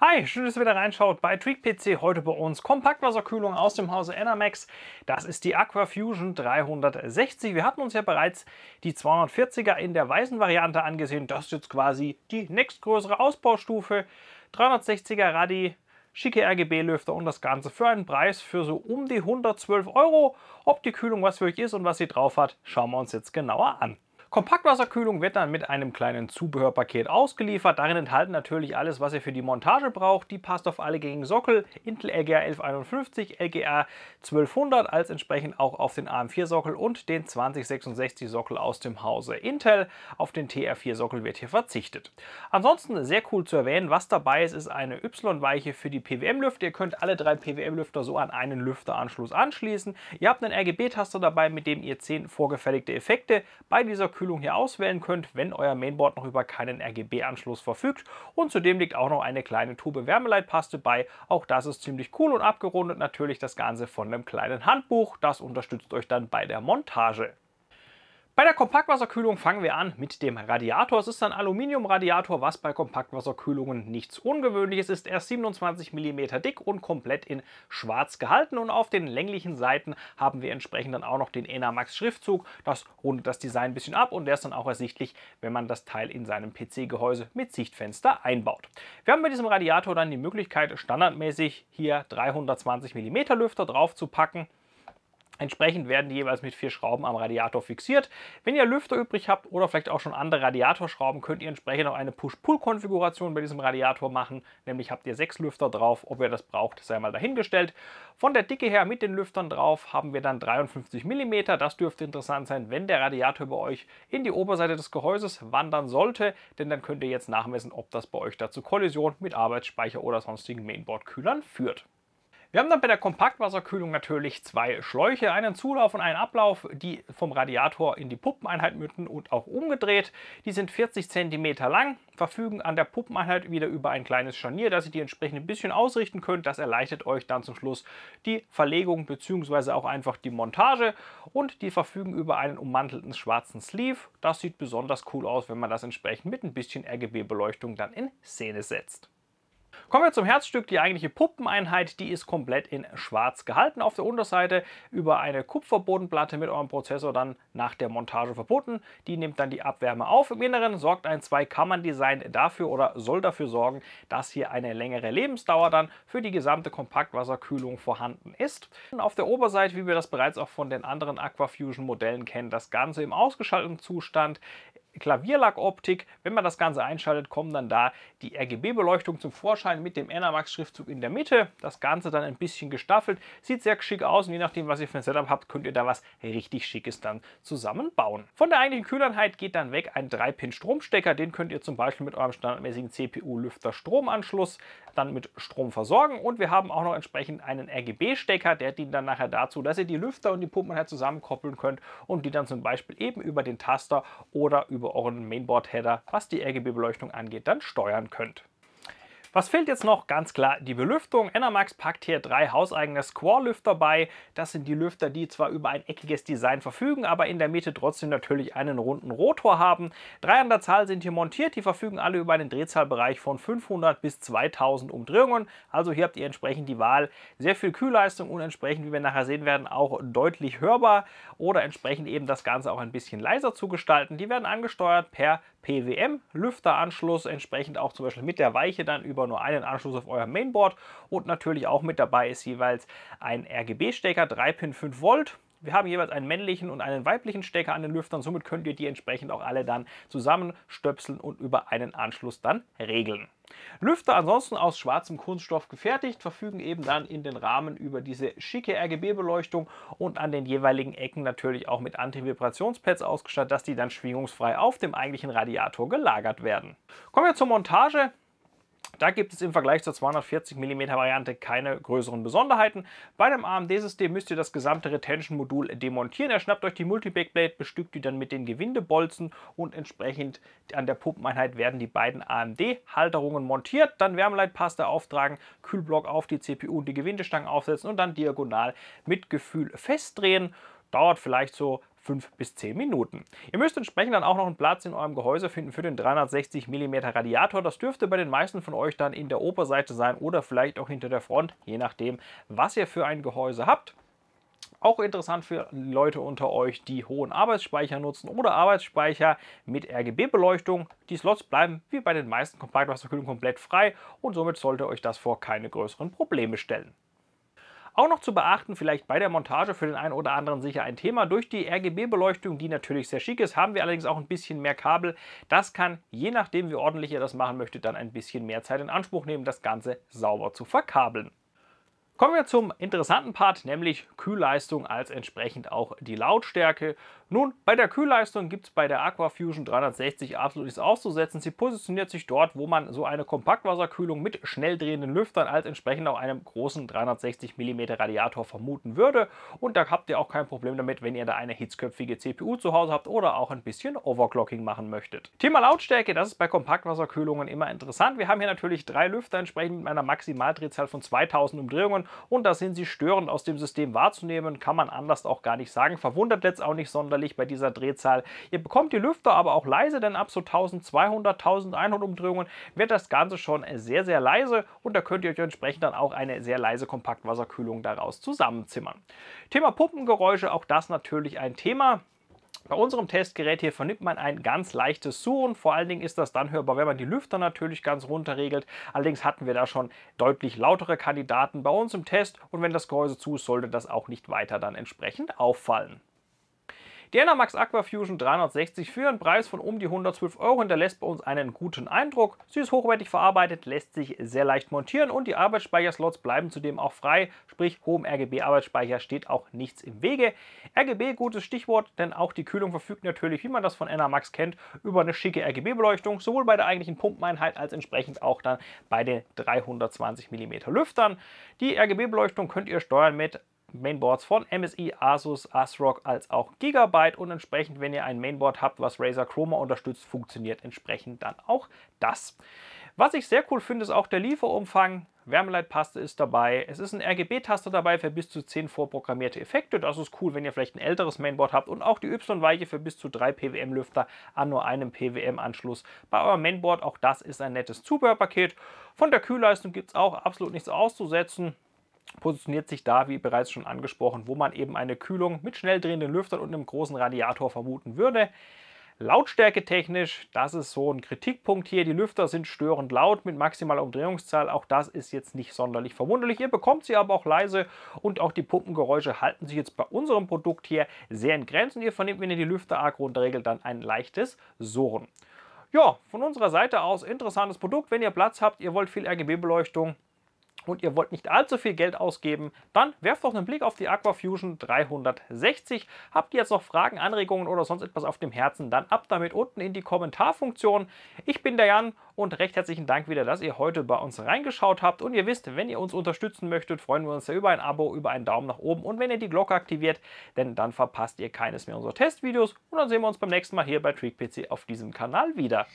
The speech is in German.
Hi, schön, dass ihr wieder reinschaut bei TweakPC. Heute bei uns Kompaktwasserkühlung aus dem Hause Enermax. Das ist die AquaFusion 360. Wir hatten uns ja bereits die 240er in der weißen Variante angesehen. Das ist jetzt quasi die nächstgrößere Ausbaustufe. 360er Radi, schicke RGB-Lüfter und das Ganze für einen Preis für so um die 112 €. Ob die Kühlung was für euch ist und was sie drauf hat, schauen wir uns jetzt genauer an. Kompaktwasserkühlung wird dann mit einem kleinen Zubehörpaket ausgeliefert. Darin enthalten natürlich alles, was ihr für die Montage braucht. Die passt auf alle gängigen Sockel, Intel LGA 1151, LGA 1200, als entsprechend auch auf den AM4 Sockel und den 2066 Sockel aus dem Hause Intel. Auf den TR4 Sockel wird hier verzichtet. Ansonsten sehr cool zu erwähnen, was dabei ist, ist eine Y-Weiche für die PWM-Lüfter. Ihr könnt alle drei PWM-Lüfter so an einen Lüfteranschluss anschließen. Ihr habt einen RGB-Taster dabei, mit dem ihr 10 vorgefertigte Effekte bei dieser Kühlung hier auswählen könnt, wenn euer Mainboard noch über keinen RGB-Anschluss verfügt, und zudem liegt auch noch eine kleine Tube Wärmeleitpaste bei. Auch das ist ziemlich cool und abgerundet natürlich das Ganze von einem kleinen Handbuch. Das unterstützt euch dann bei der Montage. Bei der Kompaktwasserkühlung fangen wir an mit dem Radiator. Es ist ein Aluminiumradiator, was bei Kompaktwasserkühlungen nichts Ungewöhnliches ist. Er ist 27 mm dick und komplett in schwarz gehalten, und auf den länglichen Seiten haben wir entsprechend dann auch noch den Enermax Schriftzug. Das rundet das Design ein bisschen ab, und der ist dann auch ersichtlich, wenn man das Teil in seinem PC-Gehäuse mit Sichtfenster einbaut. Wir haben bei diesem Radiator dann die Möglichkeit, standardmäßig hier 320 mm Lüfter drauf zu packen. Entsprechend werden die jeweils mit 4 Schrauben am Radiator fixiert. Wenn ihr Lüfter übrig habt oder vielleicht auch schon andere Radiatorschrauben, könnt ihr entsprechend auch eine Push-Pull-Konfiguration bei diesem Radiator machen. Nämlich habt ihr 6 Lüfter drauf. Ob ihr das braucht, sei mal dahingestellt. Von der Dicke her mit den Lüftern drauf haben wir dann 53 mm. Das dürfte interessant sein, wenn der Radiator bei euch in die Oberseite des Gehäuses wandern sollte. Denn dann könnt ihr jetzt nachmessen, ob das bei euch dazu Kollision mit Arbeitsspeicher oder sonstigen Mainboard-Kühlern führt. Wir haben dann bei der Kompaktwasserkühlung natürlich 2 Schläuche, einen Zulauf und einen Ablauf, die vom Radiator in die Pumpeneinheit münden und auch umgedreht. Die sind 40 cm lang, verfügen an der Pumpeneinheit wieder über ein kleines Scharnier, dass ihr die entsprechend ein bisschen ausrichten könnt. Das erleichtert euch dann zum Schluss die Verlegung bzw. auch einfach die Montage, und die verfügen über einen ummantelten schwarzen Sleeve. Das sieht besonders cool aus, wenn man das entsprechend mit ein bisschen RGB-Beleuchtung dann in Szene setzt. Kommen wir zum Herzstück. Die eigentliche Pumpeneinheit, die ist komplett in schwarz gehalten. Auf der Unterseite über eine Kupferbodenplatte mit eurem Prozessor dann nach der Montage verbunden. Die nimmt dann die Abwärme auf. Im Inneren sorgt ein 2-Kammern-Design dafür oder soll dafür sorgen, dass hier eine längere Lebensdauer dann für die gesamte Kompaktwasserkühlung vorhanden ist. Und auf der Oberseite, wie wir das bereits auch von den anderen AquaFusion-Modellen kennen, das Ganze im ausgeschalteten Zustand. Klavierlackoptik. Wenn man das Ganze einschaltet, kommt dann da die RGB-Beleuchtung zum Vorschein mit dem Enermax-Schriftzug in der Mitte. Das Ganze dann ein bisschen gestaffelt. Sieht sehr schick aus, und je nachdem, was ihr für ein Setup habt, könnt ihr da was richtig Schickes dann zusammenbauen. Von der eigentlichen Kühleinheit geht dann weg ein 3-Pin-Stromstecker. Den könnt ihr zum Beispiel mit eurem standardmäßigen CPU-Lüfter-Stromanschluss dann mit Strom versorgen. Und wir haben auch noch entsprechend einen RGB-Stecker. Der dient dann nachher dazu, dass ihr die Lüfter und die Pumpen halt zusammenkoppeln könnt und die dann zum Beispiel eben über den Taster oder über euren Mainboard-Header, was die RGB-Beleuchtung angeht, dann steuern könnt. Was fehlt jetzt noch? Ganz klar die Belüftung. Enermax packt hier 3 hauseigene Square-Lüfter bei. Das sind die Lüfter, die zwar über ein eckiges Design verfügen, aber in der Mitte trotzdem natürlich einen runden Rotor haben. 3 an der Zahl sind hier montiert. Die verfügen alle über einen Drehzahlbereich von 500 bis 2000 Umdrehungen. Also hier habt ihr entsprechend die Wahl. Sehr viel Kühlleistung und entsprechend, wie wir nachher sehen werden, auch deutlich hörbar. Oder entsprechend eben das Ganze auch ein bisschen leiser zu gestalten. Die werden angesteuert per PWM, Lüfteranschluss, entsprechend auch zum Beispiel mit der Weiche dann über nur einen Anschluss auf euer Mainboard, und natürlich auch mit dabei ist jeweils ein RGB-Stecker, 3-Pin 5 Volt. Wir haben jeweils einen männlichen und einen weiblichen Stecker an den Lüftern, somit könnt ihr die entsprechend auch alle dann zusammenstöpseln und über einen Anschluss dann regeln. Lüfter ansonsten aus schwarzem Kunststoff gefertigt, verfügen eben dann in den Rahmen über diese schicke RGB-Beleuchtung und an den jeweiligen Ecken natürlich auch mit Anti-Vibrationspads ausgestattet, dass die dann schwingungsfrei auf dem eigentlichen Radiator gelagert werden. Kommen wir zur Montage. Da gibt es im Vergleich zur 240 mm Variante keine größeren Besonderheiten. Bei dem AMD-System müsst ihr das gesamte Retention-Modul demontieren. Er schnappt euch die Multibackplate, bestückt die dann mit den Gewindebolzen, und entsprechend an der Pumpeneinheit werden die beiden AMD-Halterungen montiert. Dann Wärmeleitpaste auftragen, Kühlblock auf die CPU und die Gewindestangen aufsetzen und dann diagonal mit Gefühl festdrehen. Dauert vielleicht so 5 bis 10 Minuten. Ihr müsst entsprechend dann auch noch einen Platz in eurem Gehäuse finden für den 360 mm Radiator. Das dürfte bei den meisten von euch dann in der Oberseite sein oder vielleicht auch hinter der Front, je nachdem, was ihr für ein Gehäuse habt. Auch interessant für Leute unter euch, die hohen Arbeitsspeicher nutzen oder Arbeitsspeicher mit RGB-Beleuchtung. Die Slots bleiben wie bei den meisten Kompaktwasserkühlern komplett frei und somit sollte euch das vor keine größeren Probleme stellen. Auch noch zu beachten, vielleicht bei der Montage für den einen oder anderen sicher ein Thema, durch die RGB-Beleuchtung, die natürlich sehr schick ist, haben wir allerdings auch ein bisschen mehr Kabel. Das kann, je nachdem wie ordentlich ihr das machen möchtet, dann ein bisschen mehr Zeit in Anspruch nehmen, das Ganze sauber zu verkabeln. Kommen wir zum interessanten Part, nämlich Kühlleistung als entsprechend auch die Lautstärke. Nun, bei der Kühlleistung gibt es bei der AquaFusion 360 absolut nichts auszusetzen. Sie positioniert sich dort, wo man so eine Kompaktwasserkühlung mit schnell drehenden Lüftern als entsprechend auch einem großen 360 mm Radiator vermuten würde. Und da habt ihr auch kein Problem damit, wenn ihr da eine hitzköpfige CPU zu Hause habt oder auch ein bisschen Overclocking machen möchtet. Thema Lautstärke, das ist bei Kompaktwasserkühlungen immer interessant. Wir haben hier natürlich drei Lüfter entsprechend mit einer Maximaldrehzahl von 2000 Umdrehungen. Und da sind sie störend aus dem System wahrzunehmen, kann man anders auch gar nicht sagen. Verwundert jetzt auch nicht sonderlich bei dieser Drehzahl. Ihr bekommt die Lüfter aber auch leise, denn ab so 1200, 1100 Umdrehungen wird das Ganze schon sehr, sehr leise. Und da könnt ihr euch entsprechend dann auch eine sehr leise Kompaktwasserkühlung daraus zusammenzimmern. Thema Pumpengeräusche, auch das natürlich ein Thema. Bei unserem Testgerät hier vernimmt man ein ganz leichtes Surren, vor allen Dingen ist das dann hörbar, wenn man die Lüfter natürlich ganz runter regelt. Allerdings hatten wir da schon deutlich lautere Kandidaten bei uns im Test und wenn das Gehäuse zu ist, sollte das auch nicht weiter dann entsprechend auffallen. Die Enermax AquaFusion 360 für einen Preis von um die 112 € hinterlässt bei uns einen guten Eindruck. Sie ist hochwertig verarbeitet, lässt sich sehr leicht montieren und die Arbeitsspeicherslots bleiben zudem auch frei, sprich hohem RGB-Arbeitsspeicher steht auch nichts im Wege. RGB, gutes Stichwort, denn auch die Kühlung verfügt natürlich, wie man das von Enermax kennt, über eine schicke RGB-Beleuchtung, sowohl bei der eigentlichen Pumpeneinheit als entsprechend auch dann bei den 320 mm Lüftern. Die RGB-Beleuchtung könnt ihr steuern mit Mainboards von MSI, ASUS, ASRock als auch Gigabyte und entsprechend, wenn ihr ein Mainboard habt, was Razer Chroma unterstützt, funktioniert entsprechend dann auch das. Was ich sehr cool finde, ist auch der Lieferumfang. Wärmeleitpaste ist dabei, es ist ein RGB-Taster dabei für bis zu 10 vorprogrammierte Effekte, das ist cool, wenn ihr vielleicht ein älteres Mainboard habt und auch die Y-Weiche für bis zu 3 PWM-Lüfter an nur einem PWM-Anschluss bei eurem Mainboard, auch das ist ein nettes Zubehörpaket. Von der Kühlleistung gibt es auch absolut nichts auszusetzen. Positioniert sich da, wie bereits schon angesprochen, wo man eben eine Kühlung mit schnell drehenden Lüftern und einem großen Radiator vermuten würde. Lautstärke technisch, das ist so ein Kritikpunkt hier. Die Lüfter sind störend laut mit maximaler Umdrehungszahl. Auch das ist jetzt nicht sonderlich verwunderlich. Ihr bekommt sie aber auch leise und auch die Pumpengeräusche halten sich jetzt bei unserem Produkt hier sehr in Grenzen. Ihr vernehmt, wenn ihr die Lüfter arg runterregelt, dann ein leichtes Surren. Ja, von unserer Seite aus interessantes Produkt. Wenn ihr Platz habt, ihr wollt viel RGB-Beleuchtung und ihr wollt nicht allzu viel Geld ausgeben, dann werft doch einen Blick auf die AquaFusion 360. Habt ihr jetzt noch Fragen, Anregungen oder sonst etwas auf dem Herzen, dann ab damit unten in die Kommentarfunktion. Ich bin der Jan und recht herzlichen Dank wieder, dass ihr heute bei uns reingeschaut habt. Und ihr wisst, wenn ihr uns unterstützen möchtet, freuen wir uns sehr über ein Abo, über einen Daumen nach oben und wenn ihr die Glocke aktiviert, denn dann verpasst ihr keines mehr unserer Testvideos. Und dann sehen wir uns beim nächsten Mal hier bei TweakPC auf diesem Kanal wieder.